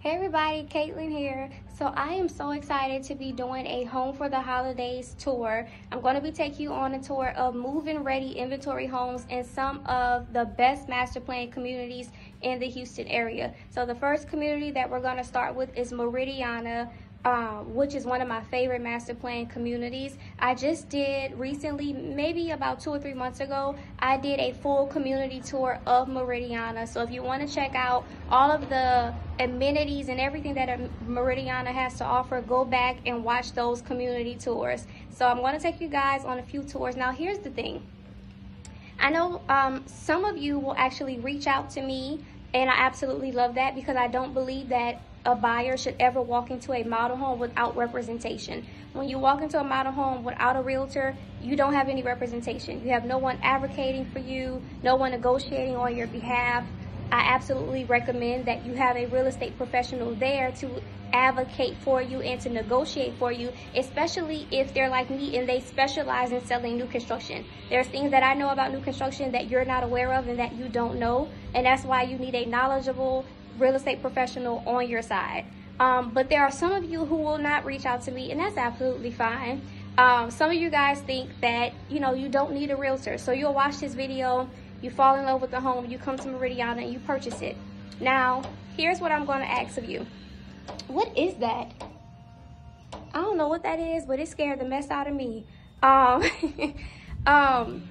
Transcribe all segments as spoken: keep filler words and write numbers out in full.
Hey everybody, Caitlin here. So I am so excited to be doing a Home for the Holidays tour. I'm going to be taking you on a tour of move-in ready inventory homes in some of the best master plan communities in the Houston area. So the first community that we're going to start with is Meridiana, Um, which is one of my favorite master plan communities. I just did recently, maybe about two or three months ago, I did a full community tour of Meridiana. So if you want to check out all of the amenities and everything that Meridiana has to offer, go back and watch those community tours. So I'm going to take you guys on a few tours. Now here's the thing. I know um, some of you will actually reach out to me, and I absolutely love that, because I don't believe that a buyer should ever walk into a model home without representation. When you walk into a model home without a realtor, you don't have any representation. You have no one advocating for you, no one negotiating on your behalf. I absolutely recommend that you have a real estate professional there to advocate for you and to negotiate for you, especially if they're like me and they specialize in selling new construction. There's things that I know about new construction that you're not aware of and that you don't know, and that's why you need a knowledgeable real estate professional on your side. Um, but there are some of you who will not reach out to me, and that's absolutely fine. Um, some of you guys think that, you know, you don't need a realtor. So you'll watch this video, you fall in love with the home, you come to Meridiana and you purchase it. Now, here's what I'm gonna ask of you. What is that? I don't know what that is, but it scared the mess out of me. Um, um,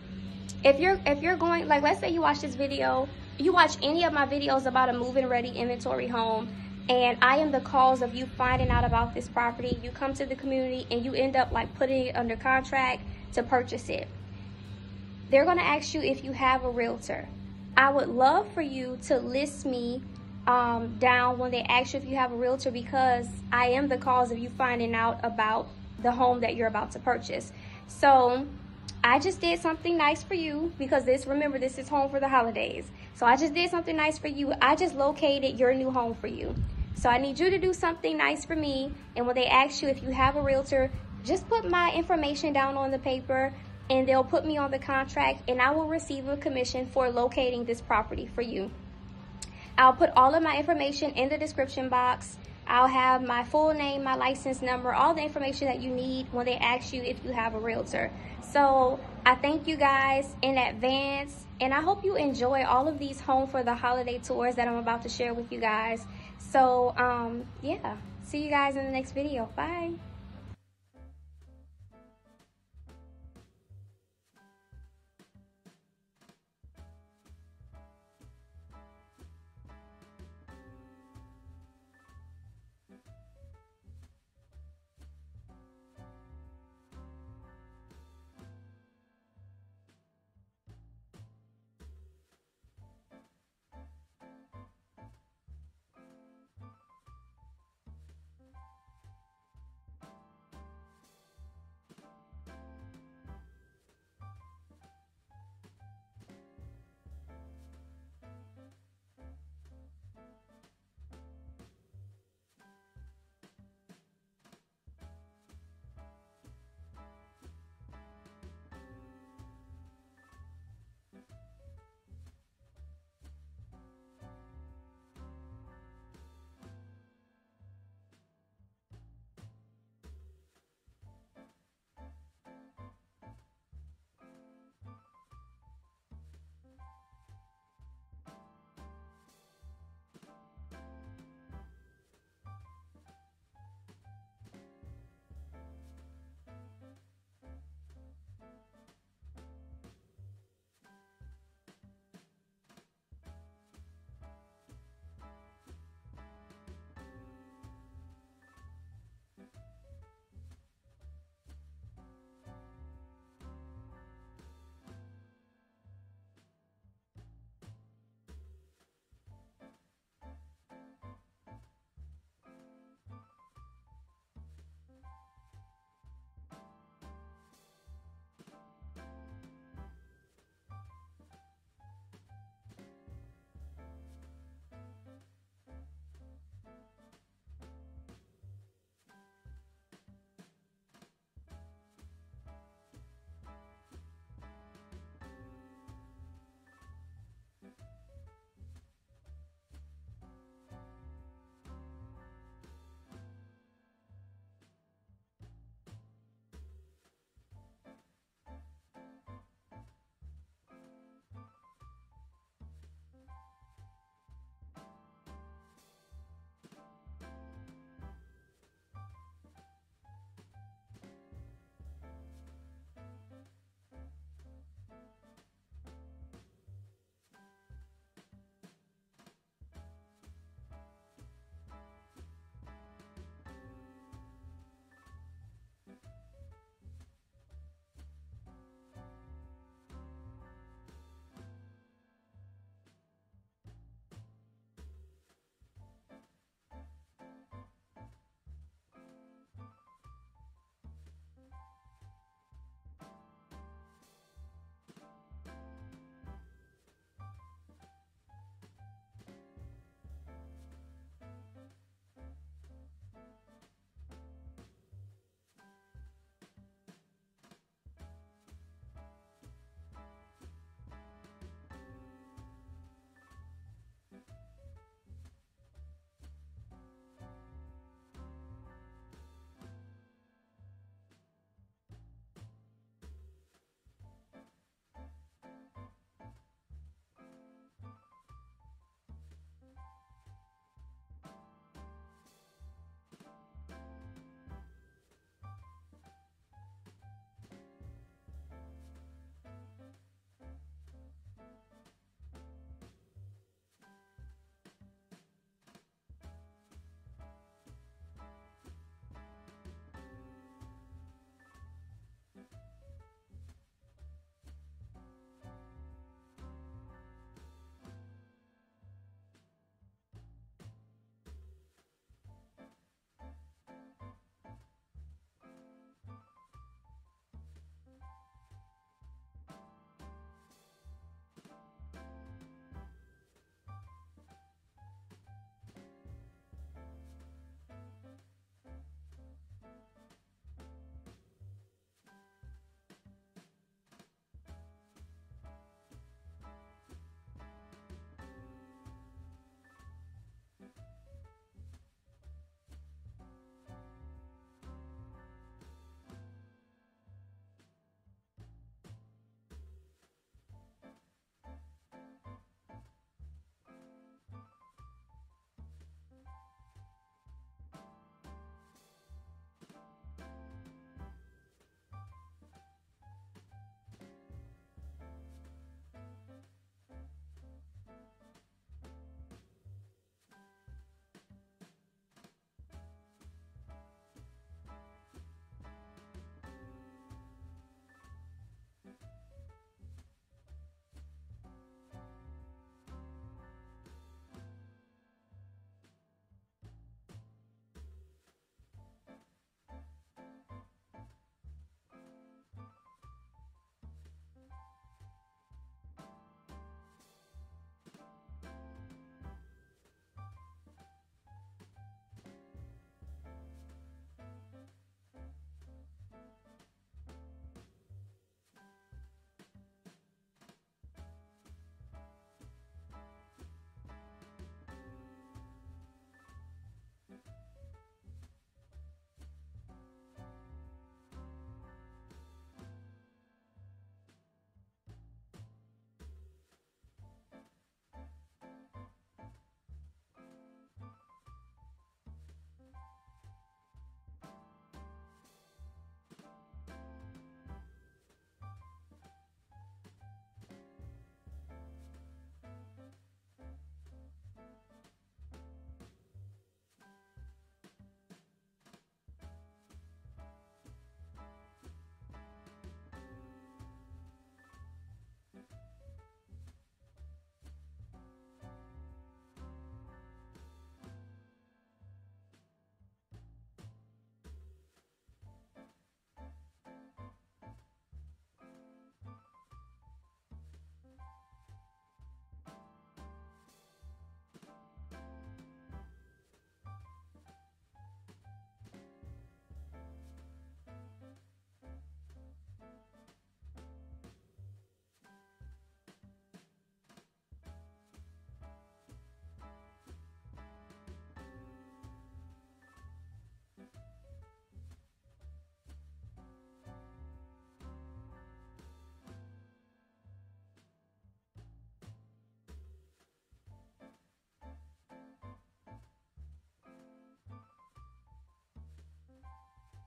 if you're, if you're going, like, let's say you watch this video, you watch any of my videos about a move-in ready inventory home, and I am the cause of you finding out about this property. You come to the community and you end up like putting it under contract to purchase it. They're gonna ask you if you have a realtor. I would love for you to list me um, down when they ask you if you have a realtor, because I am the cause of you finding out about the home that you're about to purchase. So I just did something nice for you, because this, remember, this is Home for the Holidays. So I just did something nice for you. I just located your new home for you. So I need you to do something nice for me. And when they ask you if you have a realtor, just put my information down on the paper and they'll put me on the contract, and I will receive a commission for locating this property for you. I'll put all of my information in the description box. I'll have my full name, my license number, all the information that you need when they ask you if you have a realtor. So I thank you guys in advance, and I hope you enjoy all of these Home for the Holiday tours that I'm about to share with you guys. So um, yeah, see you guys in the next video. Bye.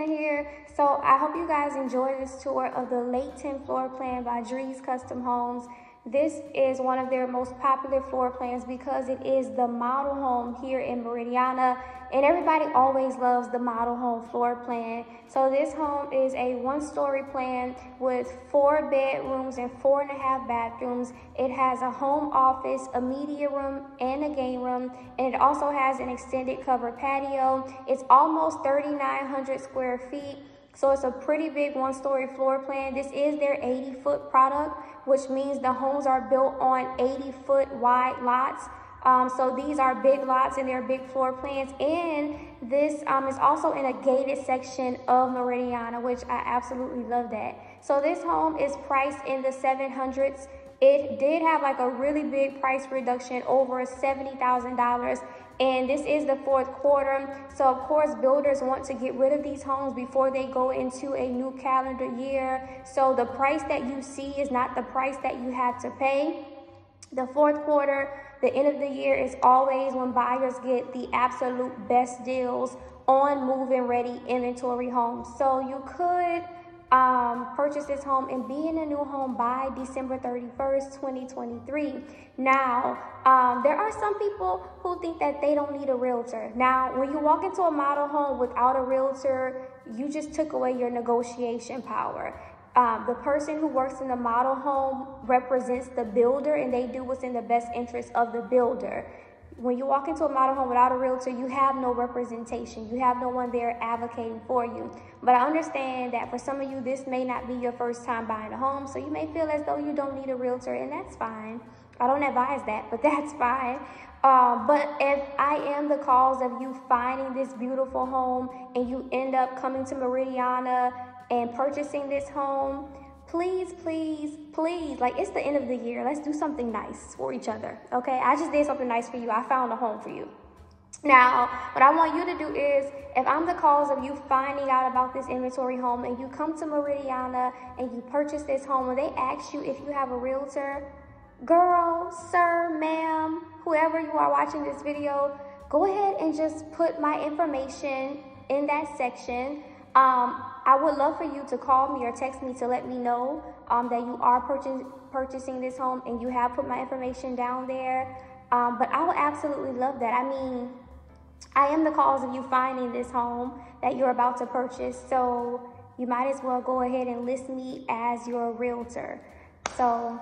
Here. So I hope you guys enjoy this tour of the Leighton floor plan by Drees Custom Homes. This is one of their most popular floor plans because it is the model home here in Meridiana, and everybody always loves the model home floor plan. So this home is a one-story plan with four bedrooms and four and a half bathrooms. It has a home office, a media room, and a game room, and it also has an extended covered patio. It's almost thirty-nine hundred square feet. So it's a pretty big one-story floor plan. This is their eighty-foot product, which means the homes are built on eighty-foot wide lots. Um, so these are big lots and they're big floor plans. And this um, is also in a gated section of Meridiana, which I absolutely love that. So this home is priced in the seven hundreds. It did have like a really big price reduction, over seventy thousand dollars. And this is the fourth quarter. So of course, builders want to get rid of these homes before they go into a new calendar year. So the price that you see is not the price that you have to pay. The fourth quarter, the end of the year, is always when buyers get the absolute best deals on move-in ready inventory homes. So you could Um, purchase this home and be in a new home by December thirty-first, twenty twenty-three. Now, um, there are some people who think that they don't need a realtor. Now, when you walk into a model home without a realtor, you just took away your negotiation power. Um, the person who works in the model home represents the builder, and they do what's in the best interest of the builder. When you walk into a model home without a realtor, you have no representation. You have no one there advocating for you. But I understand that for some of you, this may not be your first time buying a home, so you may feel as though you don't need a realtor, and that's fine. I don't advise that, but that's fine. Um, but if I am the cause of you finding this beautiful home and you end up coming to Meridiana and purchasing this home, please, please, please, like, it's the end of the year. Let's do something nice for each other, okay? I just did something nice for you. I found a home for you. Now, what I want you to do is, if I'm the cause of you finding out about this inventory home and you come to Meridiana and you purchase this home and they ask you if you have a realtor, girl, sir, ma'am, whoever you are watching this video, go ahead and just put my information in that section. Um, I would love for you to call me or text me to let me know um, that you are purchase, purchasing this home and you have put my information down there. Um, but I would absolutely love that. I mean, I am the cause of you finding this home that you're about to purchase, so you might as well go ahead and list me as your realtor. So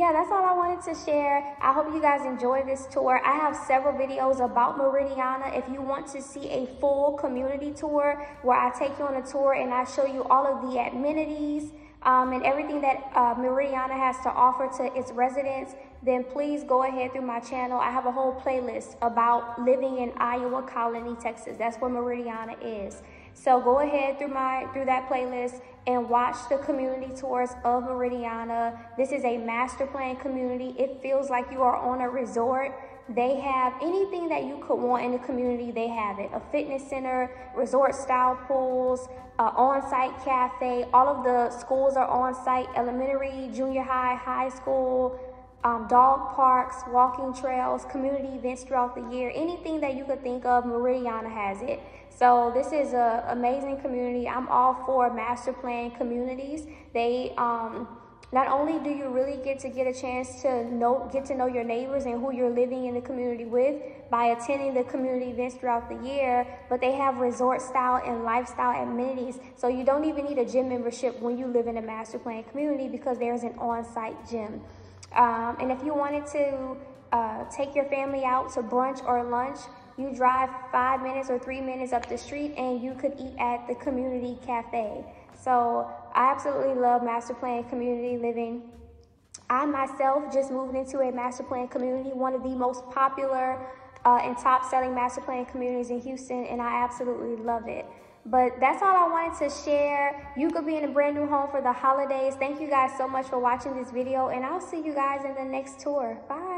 yeah, that's all I wanted to share. I hope you guys enjoy this tour. I have several videos about Meridiana. If you want to see a full community tour where I take you on a tour and I show you all of the amenities um, and everything that uh, Meridiana has to offer to its residents, then please go ahead through my channel. I have a whole playlist about living in Iowa Colony, Texas. That's where Meridiana is. So go ahead through my through that playlist and watch the community tours of Meridiana. This is a master plan community. It feels like you are on a resort. They have anything that you could want in the community. They have it: a fitness center, resort style pools, uh, on-site cafe. All of the schools are on-site: elementary, junior high, high school, um, dog parks, walking trails, community events throughout the year. Anything that you could think of, Meridiana has it. So this is an amazing community. I'm all for master plan communities. They um, not only do you really get to get a chance to know, get to know your neighbors and who you're living in the community with by attending the community events throughout the year, but they have resort style and lifestyle amenities. So you don't even need a gym membership when you live in a master plan community because there's an on-site gym. Um, and if you wanted to uh, take your family out to brunch or lunch, you drive five minutes or three minutes up the street and you could eat at the community cafe. So I absolutely love master plan community living. I myself just moved into a master plan community, one of the most popular uh, and top selling master plan communities in Houston, and I absolutely love it. But that's all I wanted to share. You could be in a brand new home for the holidays. Thank you guys so much for watching this video, and I'll see you guys in the next tour. Bye.